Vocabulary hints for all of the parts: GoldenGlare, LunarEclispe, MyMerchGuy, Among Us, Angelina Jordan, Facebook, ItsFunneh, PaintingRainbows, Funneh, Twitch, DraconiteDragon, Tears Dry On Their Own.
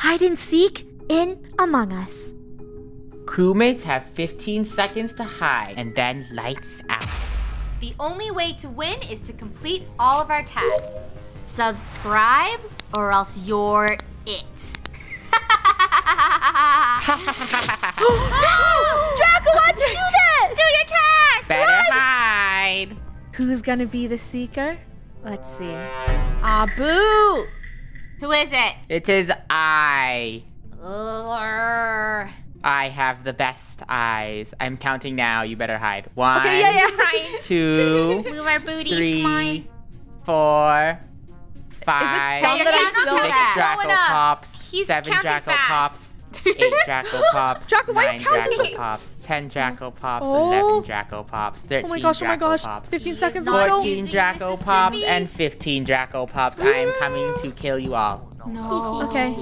hide and seek in Among Us. Crewmates have 15 seconds to hide and then lights out. The only way to win is to complete all of our tasks. Subscribe or else you're it. No! Draco, why'd you do that? Do your task! Better hide! Who's gonna be the seeker? Let's see. Ah, boo! Who is it? It is I. I have the best eyes. I'm counting now. You better hide. One, okay, two, move our booties, three, 4, 5. Is it six Draco Pops, seven Draco Pops, 8 Draco Pops, Draco, 9 Draco Pops, 10 Draco Pops, 11 Draco Pops, 13 Draco Pops, 15 seconds, 14 Draco Pops, and 15 Draco Pops. I am coming to kill you all. No. Okay.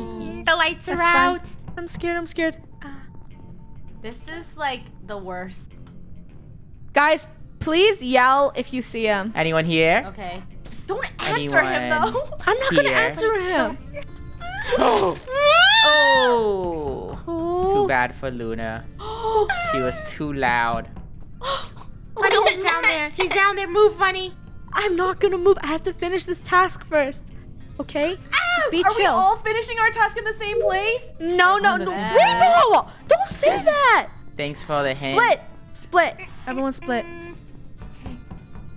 The lights are out. I'm scared, I'm scared. This is like the worst. Guys, please yell if you see him. Anyone here? Okay. Don't answer him though. I'm not gonna answer him. Oh. Too bad for Luna. She was too loud. Funny, he's down there. He's down there. Move, Funny. I'm not gonna move. I have to finish this task first. Okay? Just be chill. Are we all finishing our task in the same place? No, no, no. Rainbow! Don't say that! Thanks for the hint. Split! Split. Everyone split.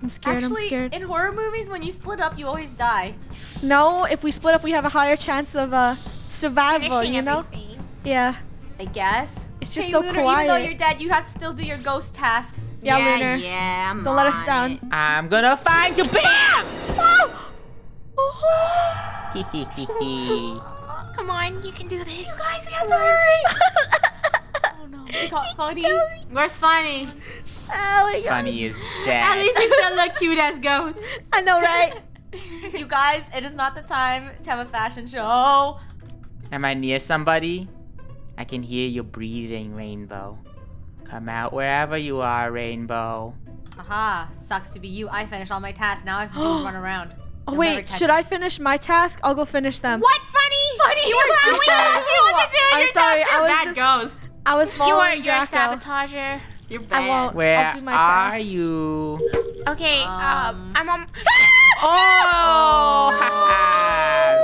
I'm scared, I'm scared. In horror movies, when you split up, you always die. No, if we split up, we have a higher chance of survival, you know? Yeah. I guess. It's just so Lunar, quiet. Even though you're dead, you have to still do your ghost tasks. Yeah, Lunar. Yeah, don't let us down. I'm gonna find you. BAM! Oh! Come on, you can do this. You guys, we have to hurry. Oh no, we got Funny. Where's Funny? Oh my God. Funny is dead. At least he's still look cute as ghosts. I know, right? You guys, it is not the time to have a fashion show. Am I near somebody? I can hear your breathing, Rainbow. Come out wherever you are, Rainbow. Aha, sucks to be you. I finished all my tasks. Now I have to run around. Oh, wait, should I finish my task? I'll go finish them. What, Funny? Funny, you were doing that. You want to do your task. You're a bad ghost. I was following Draco. You are your sabotager. You're bad. I won't. I'll do my task. Where are you? Okay, I'm on... Oh!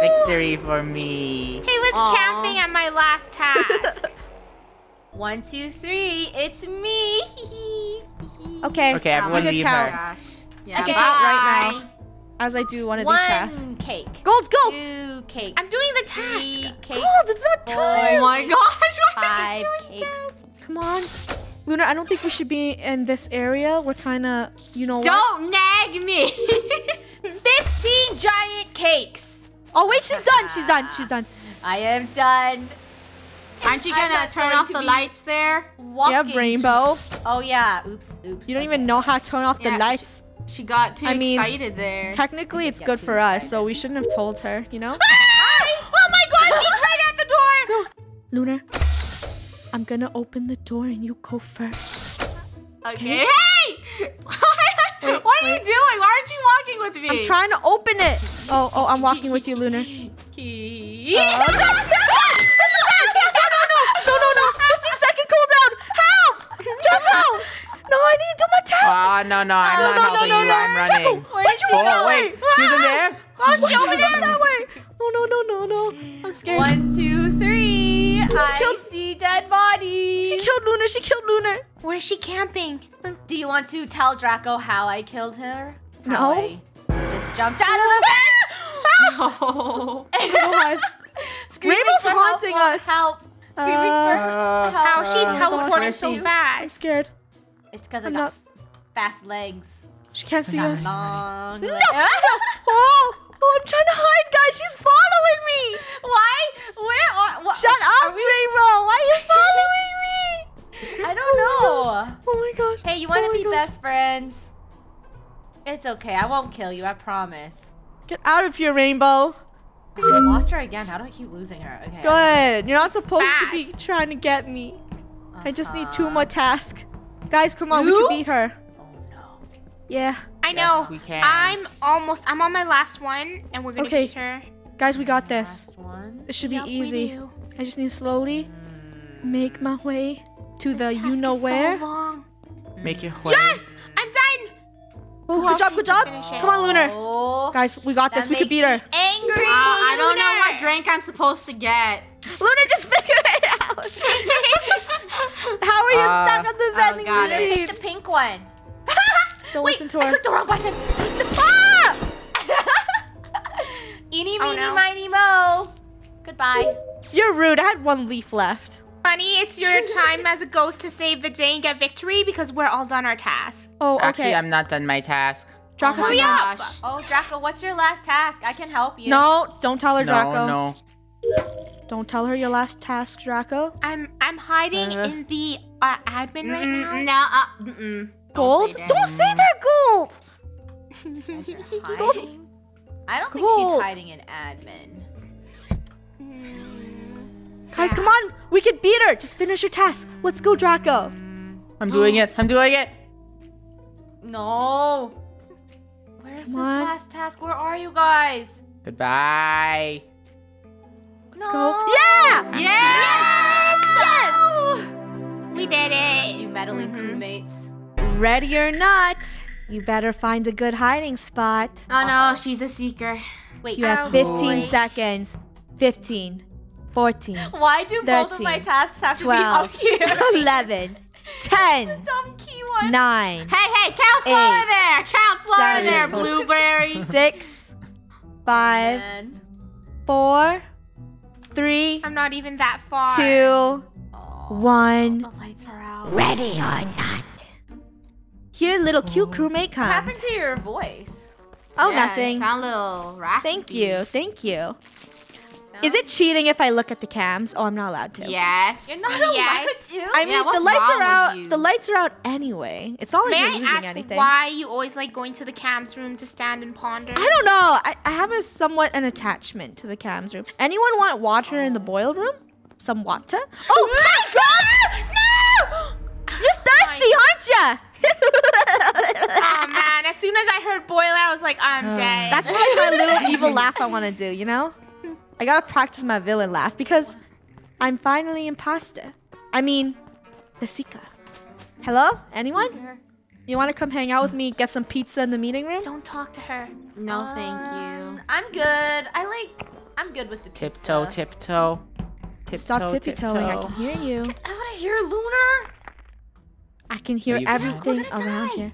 Victory for me. He was camping at my last task. 1, 2, 3, it's me. Okay. Okay, everyone leave her. Gosh. Yeah, I can count right now. As I do one of these tasks. 1 cake. Golds, go! 2 cakes. I'm doing the task. Gold, it's not time. Oh my gosh, why are you doing tasks? Come on. Lunar, I don't think we should be in this area. We're kind of, you know Don't nag me. 15 giant cakes. Oh, wait, she's done. She's done. She's done. I am done. Aren't you gonna turn off the lights there? Walking Rainbow. Oh, yeah. Oops, oops. You don't even know how to turn off the lights. She got too excited there. Technically, it's good for us, so we shouldn't have told her, you know? Ah! Oh my God, she's right at the door! No. Lunar, I'm gonna open the door and you go first. Okay. Hey! What are you doing? Why aren't you walking with me? I'm trying to open it. Oh, oh, I'm walking with you, Lunar. No. 15-second cooldown. Help! Jump out! No, I need to do my task. I'm not helping you. I'm running. Where'd you go that way? She's in there. Oh, she over there that way. Oh, no. I'm scared. 1, 2, 3. I see dead body. She killed Lunar. Where's she camping? Do you want to tell Draco how I killed her? How no. I just jumped out of the fence. No. God. Rainbow's haunting us. Help. Screaming for how she teleported so fast. I'm scared. It's because I got fast legs. She can't see us. Long legs. No. Oh, I'm trying to hide, guys. She's following me. Why? Shut up, Rainbow. Why are you following me? I don't know. Oh my gosh. Hey, you want to be best friends? It's okay. I won't kill you. I promise. Get out of here, Rainbow. I lost her again. How do I keep losing her? Okay. Good. You're not supposed to be trying to get me. I just need 2 more tasks. Guys, come on, we can beat her. Oh no. Yeah. I know. Yes, we can. I'm on my last one and we're gonna beat her. Guys, we got this. one. This should be easy. I just need to slowly make my way to the you-know-where. So make your way. Yes! I'm done! Oh, good job, good job. Come on, Lunar. Oh, guys, we got this. We could beat her. Angry. I don't know what drink I'm supposed to get. Lunar, just figure it out. How are you stuck on the vending machine? Pick the pink one. Don't listen to her. I clicked the wrong button. Ah! Eeny, meeny, miny, mo. Goodbye. You're rude. I had one leaf left. Funny, it's your time as a ghost to save the day and get victory because we're all done our task. Oh, okay. Actually, I'm not done my task. Draco, hurry up! Oh, Draco, what's your last task? I can help you. No, don't tell her, Draco. No, no. Don't tell her your last task, Draco. I'm hiding in the admin right now. No, Gold? Don't say that, Gold! Gold. I don't think she's hiding in admin. Guys, come on. We can beat her. Just finish your task. Let's go, Draco. I'm doing it. I'm doing it. No. Where's this last task? Where are you guys? Goodbye. Let's go. Yeah! Yes! Yes! We did it. You meddling crewmates. Ready or not, you better find a good hiding spot. Oh, no. She's a seeker. Wait. You have 15 seconds. 15. 14. Why do 13, both of my tasks have 12, to be up here? 11. 10. The dumb key one. 9. Hey, count slow over there. Count slow over there, Blueberry. 6. 5. 4. 3. I'm not even that far. 2. 1. The lights are out. Ready or not. Here, little cute crewmate comes. What happened to your voice? Oh, yeah, nothing. You sound a little raspy. Thank you. Thank you. Is it cheating if I look at the cams? Oh, I'm not allowed to. Yes. You're not allowed to? I mean, the lights are out. The lights are out anyway. It's not like you're using anything. May I ask why you always like going to the cams room to stand and ponder? I don't know. I have a somewhat an attachment to the cams room. Anyone want water in the boil room? Some water? Oh my God! No! You're thirsty, aren't ya? Oh man! As soon as I heard boil, I was like, I'm dead. That's like my little evil laugh I want to do. You know? I gotta practice my villain laugh because I'm finally imposter. I mean, the seeker. Hello? Anyone? Seeker. You wanna come hang out with me, get some pizza in the meeting room? Don't talk to her. No, thank you. I'm good. I'm good with the pizza. Tiptoe, tiptoe. Stop tippy-toeing. I can hear you. Get out of here, Lunar. I can hear everything around here.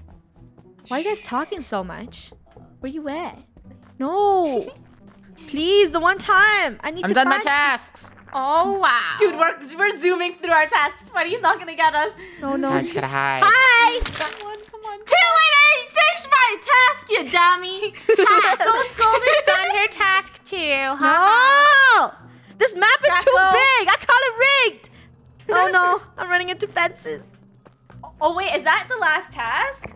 Why are you guys talking so much? Where you at? No. Please, the one time. I'm done my tasks. Oh, wow. Dude, we're zooming through our tasks. Funny's not going to get us. No, no. I just got to hide. Hi. Come on, come on. 2 and 8, finish my task, you dummy. Ghost Golden's done her task too. Huh? No. This map is too big. I caught it rigged. Oh, no. I'm running into fences. Oh, wait. Is that the last task?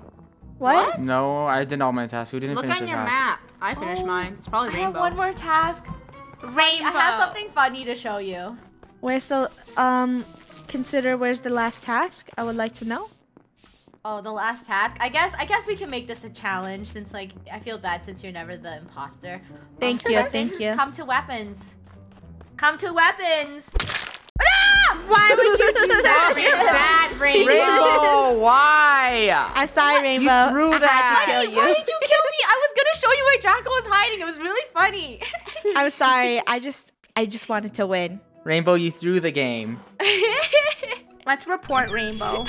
What? No, I did all my tasks. Who didn't finish your task? Look on your map. I finished mine. It's probably Rainbow. I have one more task. Rainbow. I have something funny to show you. Where's the where's the last task? I would like to know. Oh, the last task. I guess we can make this a challenge since like I feel bad since you're never the imposter. Thank you. Thank you. Come to weapons. Come to weapons. Why would you do that? You're bad, Rainbow. Why? I saw Rainbow. You threw that. I had to kill you. Why did you kill me? I was gonna show you where Draco was hiding. It was really funny. I'm sorry. I just wanted to win. Rainbow, you threw the game. Let's report Rainbow.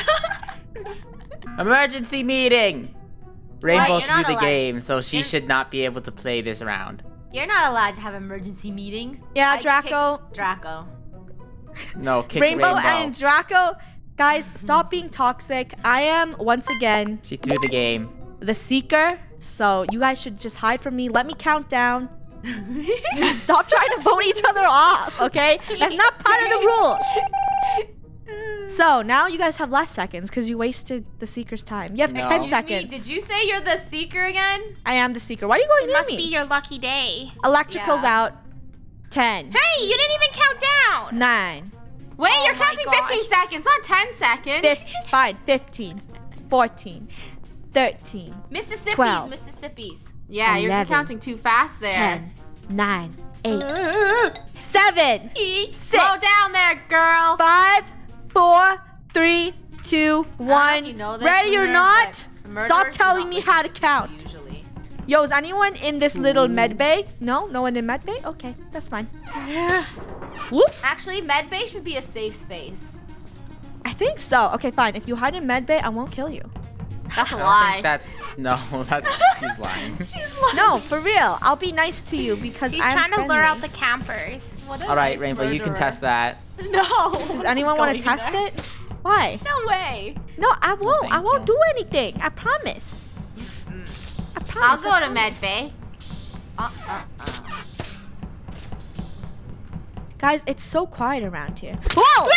Emergency meeting. Rainbow threw the game, so she should not be able to play this round. You're not allowed to have emergency meetings. Yeah, Draco. Draco. No, kick Rainbow and Draco. Guys, stop being toxic. I am, once again... She threw the game. ...the seeker. So you guys should just hide from me. Let me count down. Stop trying to vote each other off, okay? That's not part of the rules. So now you guys have less seconds because you wasted the seeker's time. You have 10 seconds. Did you say you're the seeker again? I am the seeker. Why are you going near me? It must be your lucky day. Electrical's out. 10. Hey, you didn't even count down. 9. Wait, you're counting 15 seconds, not 10 seconds. It's fine. 15, 14, 13, Mississippi's, 12, Mississippi's. Yeah, 11, you're counting too fast there. 10, 9, 8, 7, 6. Slow down there, girl. 5, 4, 3, 2, 1. You know this, ready or not? Stop telling me how to count. Usually. Yo, is anyone in this little med bay? No, no one in med bay. Okay, that's fine. Actually, med bay should be a safe space. I think so. Okay, fine. If you hide in med bay, I won't kill you. That's a lie. She's lying. She's lying. No, for real. I'll be nice to you because I'm trying to lure out the campers. All right, Rainbow, you can test that. No. Does anyone want to test it? Why? No way. No, I won't. I won't do anything. I promise. I promise. I'll go to med bay. Guys, it's so quiet around here. Whoa! No!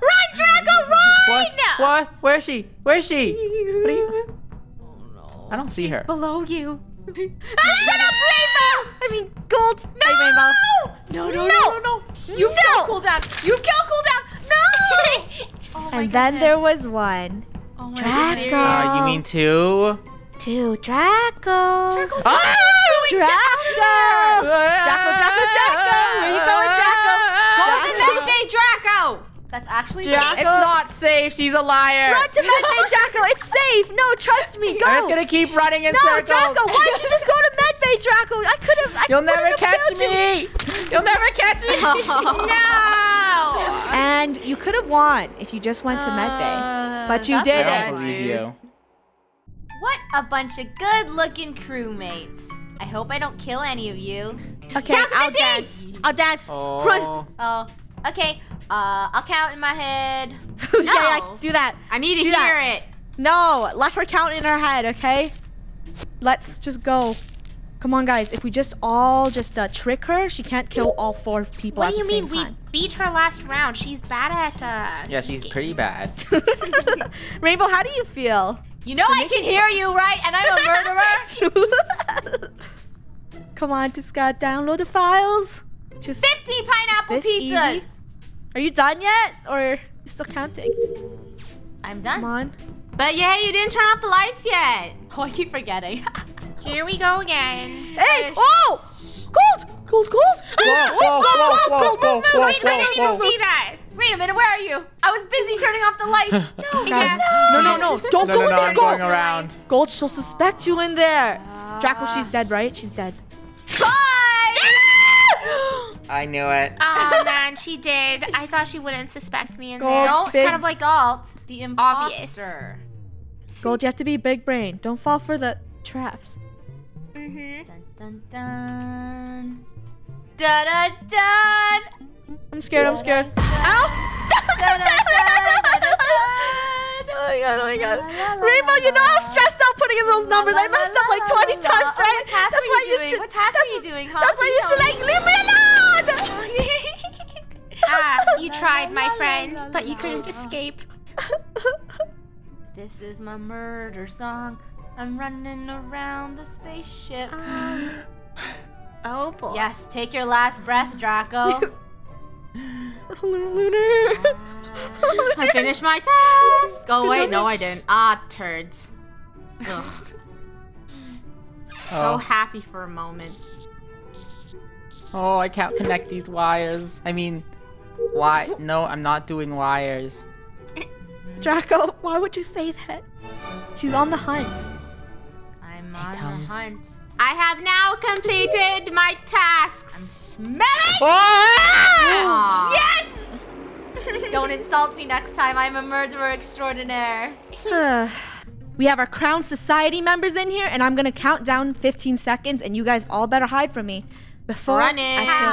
Run, Draco, run! What? Where is she? Where is she? What are you? Oh, no. I don't see her. Below you. Shut up, Rainbow! I mean, Gold. No! Hi, Rainbow. No. You kill cooldown. No! Oh, and then there was one. Oh, Draco. You mean two? Two. Draco. Draco. Oh! Draco. Draco. Where you going, Draco? Draco! That's actually Draco. It's not safe. She's a liar. Run to med bay, Draco. It's safe. No, trust me. Go. I'm just gonna keep running in circles. No, Draco. Why did you just go to med bay, Draco? I could have. You'll never catch me. You'll never catch me. No. And you could have won if you just went to med bay, but you didn't. I don't believe you. What a bunch of good-looking crewmates. I hope I don't kill any of you. Okay, I'll dance. I'll dance. Oh. Run. Oh. Okay, I'll count in my head. No. Yeah, do that. I need to hear it. No, let her count in her head, okay? Let's just go. Come on, guys. If we just all trick her, she can't kill all four people at the same time. What do you mean? We beat her last round. She's bad at yeah, she's pretty bad. Rainbow, how do you feel? You know I can hear you, right? And I'm a murderer. Come on, just gotta download the files. Just 50 pineapple pizzas. Easy? Are you done yet, or are you still counting? I'm done. Come on. But yeah, you didn't turn off the lights yet. Oh, I keep forgetting. Here we go again. Hey! Oh! Gold! Gold! Wait a minute, I didn't even see that. Wait a minute, where are you? I was busy turning off the lights. No, guys, no. Don't go in there, Gold. Gold, she'll suspect you in there. Draco, she's dead, right? She's dead. I knew it. Oh man, she did. I thought she wouldn't suspect me in there. Don't kind of like Alt, the imposter. Gold, you have to be big brain. Don't fall for the traps. Dun dun dun. Dun dun dun. I'm scared. I'm scared. Ow! Oh my god. Rainbow, you know how stressed out putting in those numbers. I messed up like 20 times, right? That's why you should. What task are you doing? That's why you should like leave me alone. You tried, my friend, but you couldn't escape. This is my murder song. I'm running around the spaceship. Oh boy. Yes, take your last breath, Draco. Lunar. I finished my task. Oh wait, no I didn't. Ah, turds. So happy for a moment. Oh, I can't connect these wires. I mean, why? No, I'm not doing wires. Draco, why would you say that? She's on the hunt. I'm on the hunt. I have now completed my tasks. I'm smelling. Oh! Yes! Don't insult me next time. I'm a murderer extraordinaire. We have our Crown Society members in here, and I'm gonna count down 15 seconds, and you guys all better hide from me before I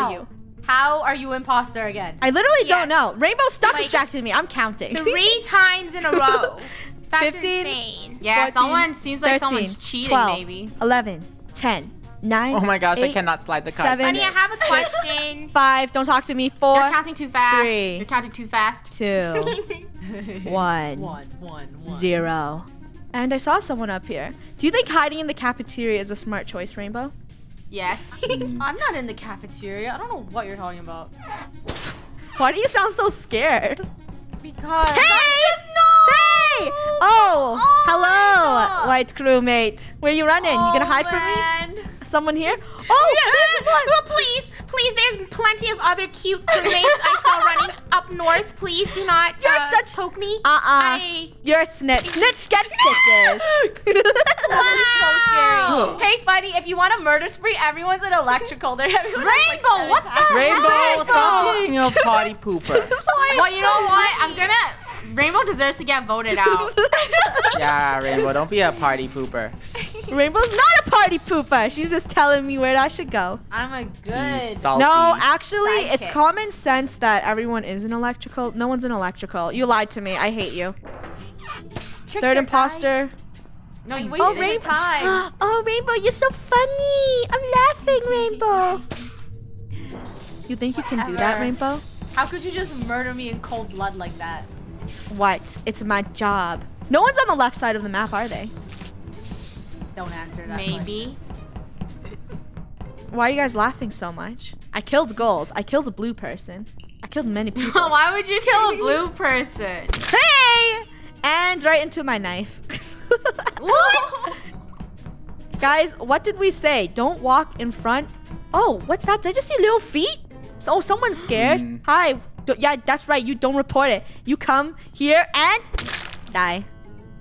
kill you. How are you imposter again? I literally don't know. Rainbow stuff distracted me. I'm counting. 3 times in a row. That's 15, insane. Yeah, 14, someone seems like 13, someone's cheating, 12, maybe. 11. 10, 9. Oh my gosh, 8, I cannot slide the card. 7, Funny, I have a question. 5, don't talk to me. 4. You're counting too fast. 3. You're counting too fast. 2. 1. 0. And I saw someone up here. Do you think hiding in the cafeteria is a smart choice, Rainbow? Yes. I'm not in the cafeteria. I don't know what you're talking about. Why do you sound so scared? Because. Hey! Oh, hello, white crewmate. Where are you running? You gonna hide from me? Someone here? Oh, yeah. Well, please, there's plenty of other cute crewmates I saw running up north. Please do not poke me. You're a snitch. Snitch gets stitches. Wow. So scary. Hey, Funneh, if you want a murder spree, everyone's an electrical. They're Rainbow, like what the heck? Rainbow, stop being a party pooper. Well, you know what? I'm gonna... Rainbow deserves to get voted out. Yeah, Rainbow, don't be a party pooper. Rainbow's not a party pooper. She's just telling me where I should go. I'm a good... No, actually, it's common sense that everyone is an electrical. No one's an electrical. You lied to me. I hate you. Third imposter. No, you wasted your time. Oh, Rainbow, you're so Funneh. I'm laughing, Rainbow. You think you can do that, Rainbow? How could you just murder me in cold blood like that? What? It's my job. No one's on the left side of the map, are they? Don't answer that. Maybe. Why are you guys laughing so much? I killed gold. I killed a blue person. I killed many people. Why would you kill a blue person? Hey! And right into my knife. What? Guys, what did we say? Don't walk in front. Oh, what's that? Did I just see little feet? Oh, someone's scared. Hi. Yeah, that's right. You don't report it. You come here and die.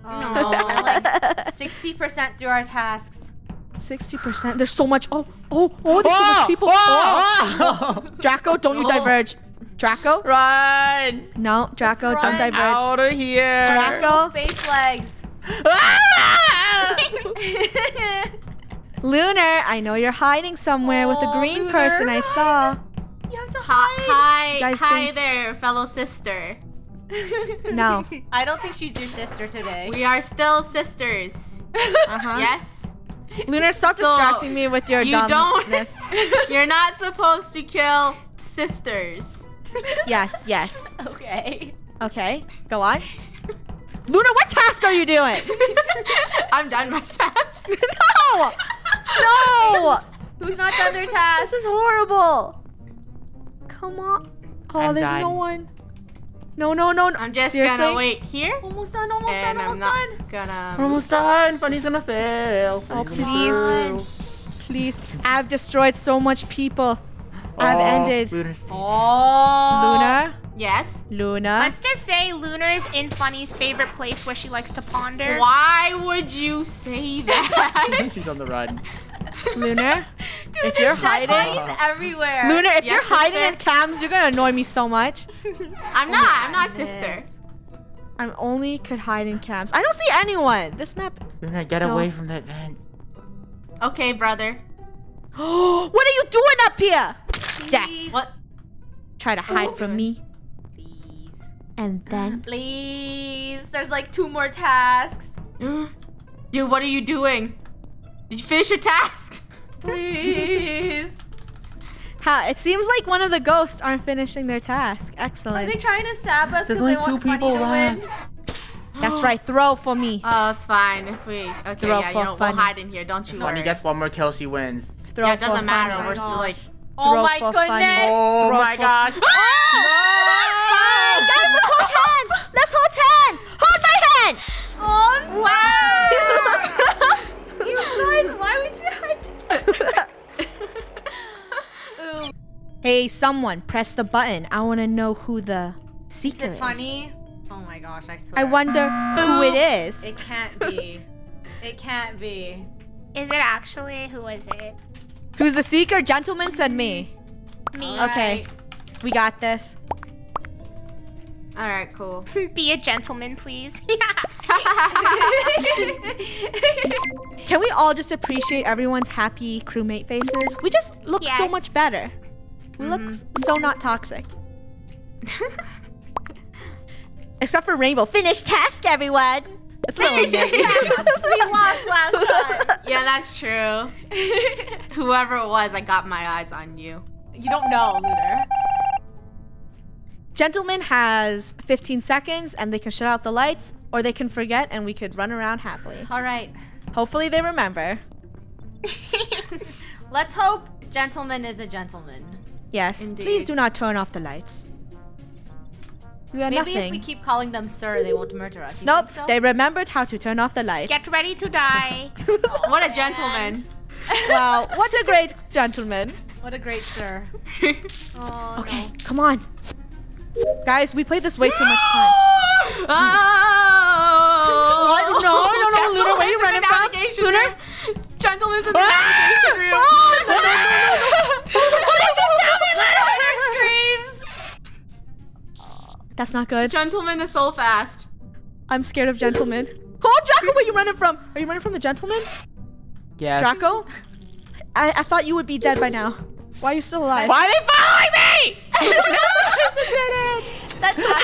Oh, like 60% through our tasks. 60%? There's so much. Oh, there's so much people. Draco, don't you diverge. Draco? Run. No, Draco, don't diverge. Out of here. Draco. Space legs. Lunar, I know you're hiding somewhere with a green person I saw. You have to hide. Hi there, fellow sister. No. I don't think she's your sister today. We are still sisters. Yes? Lunar, stop distracting me with your dumbness. You're not supposed to kill sisters. Yes. Okay, go on. Lunar, what task are you doing? I'm done my tasks. No! Who's not done their tasks? This is horrible. Come on. Oh, there's no one. No. I'm just gonna wait here. Almost done. We're almost done. Funneh's gonna fail. Oh, please. Please. I've destroyed so much people. I've ended. Lunar? Yes? Lunar? Let's just say Lunar's in Funneh's favorite place where she likes to ponder. Why would you say that? She's on the run. Lunar, dude, if you're hiding everywhere. Lunar, if you're hiding in cams, you're gonna annoy me so much. I'm not, sister. I only could hide in cams. I don't see anyone. This map. Lunar, get away from that vent. Okay, brother. Oh, what are you doing up here? Death. What? Try to hide from me. Please. And then. Please. There's like 2 more tasks. Dude, what are you doing? Did you finish your tasks? Please. It seems like one of the ghosts aren't finishing their task. Excellent. Are they trying to stab us because they want Funneh to win? That's right. Throw for me. Oh, it's fine. If we we'll hide in here. Don't you worry. Funneh gets one more kill, she wins. Throw it doesn't matter. We're still like. Oh my goodness. Oh my gosh. Guys, let's hold hands. Hold my hand. Oh wow. You guys, why would you hide? Hey, someone, press the button. I want to know who the secret is. Is it Funneh? Oh my gosh, I swear. I wonder who it is. It can't be. It can't be. Is it actually? Who is it? Who's the seeker? Gentleman said me. Me. Okay, we got this. All right, cool. Be a gentleman, please. Can we all just appreciate everyone's happy crewmate faces? We just look so much better. We look so not toxic. Except for Rainbow. Finish task, everyone. Finish your task. We lost last time. Yeah, that's true. Whoever it was, I got my eyes on you. You don't know, Lunar. Gentleman has 15 seconds and they can shut out the lights or they can forget and we could run around happily. All right. Hopefully they remember. Let's hope gentleman is a gentleman. Yes. Indeed. Please do not turn off the lights. We are nothing. Maybe if we keep calling them sir, they won't murder us. Nope. So? They remembered how to turn off the lights. Get ready to die. What a gentleman. Wow. What a great gentleman. What a great stir. Oh, okay, no. Come on. Guys, we played this way too much times. Oh! What? No, Lunar, where are you running from? Lunar? Gentle is in the navigation room. Oh, no. What did you tell me, Lunar? Lunar screams. That's not good. Gentleman is so fast. I'm scared of gentlemen. Oh, Draco, where are you running from? Are you running from the gentleman? Yes. Draco? I thought you would be dead by now. Why are you still alive? Why are they following me? No, did it. That's not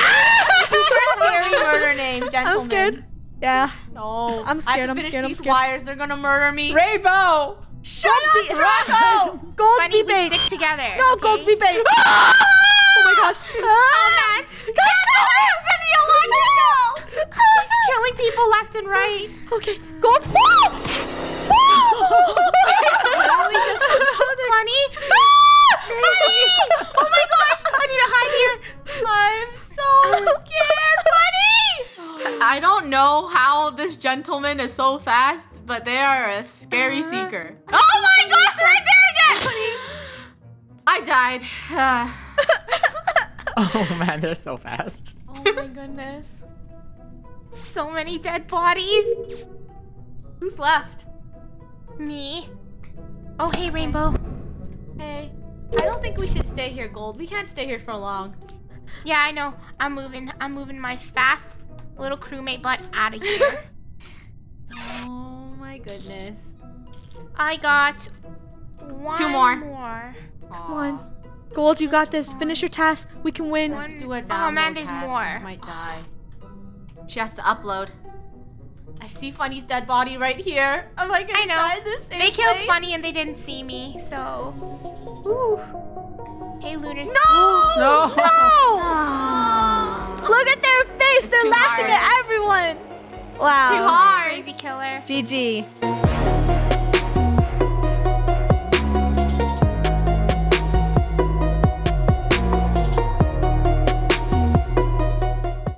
a scary murder name, gentlemen. I'm scared. Yeah. No. I'm scared. I have to finish these wires. They're gonna murder me. Rainbow. Shut up, Draco. Gold V bait. Stick together. No, okay? Gold V bait. Oh my gosh. Oh man. Gosh, no, it's in the electrical. Killing people left and right. Okay. Gold. Literally just 20. Oh my gosh! I need to hide here. I'm so scared, Funny. I don't know how this gentleman is so fast, but they are a scary seeker. Oh my gosh! They're right there again. I died. Oh man, they're so fast. Oh my goodness! So many dead bodies. Who's left? Me. Oh hey, Rainbow. Hey. I don't think we should stay here, Gold. We can't stay here for long. Yeah, I know. I'm moving my fast little crewmate butt out of here. Oh my goodness. I got one. Two more. Come on. Gold, you got this. Finish your task. We can win. Let's do a download. Oh man, there's task. More. I might die. She has to upload. I see Funny's dead body right here. I'm like, I know. Die this they killed place? Funny and they didn't see me, so. Ooh. Hey, Lunar. No! No! Look at their face. They're laughing at everyone. Wow. Too hard. Crazy killer. GG.